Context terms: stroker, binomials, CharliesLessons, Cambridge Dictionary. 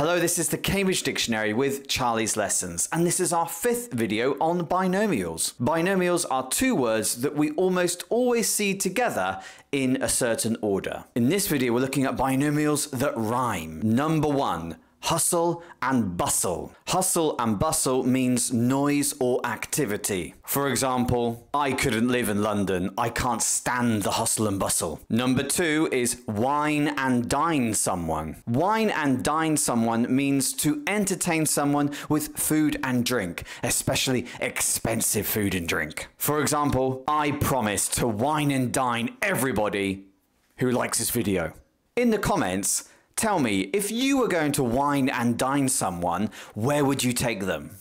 Hello, this is the Cambridge Dictionary with Charlie's Lessons, and this is our 5th video on binomials. Binomials are two words that we almost always see together in a certain order. In this video, we're looking at binomials that rhyme. Number one, hustle and bustle. Hustle and bustle means noise or activity. For example, I couldn't live in London. I can't stand the hustle and bustle. Number two is wine and dine someone. Wine and dine someone means to entertain someone with food and drink, especially expensive food and drink. For example, I promise to wine and dine everybody who likes this video. In the comments, tell me, if you were going to wine and dine someone, where would you take them?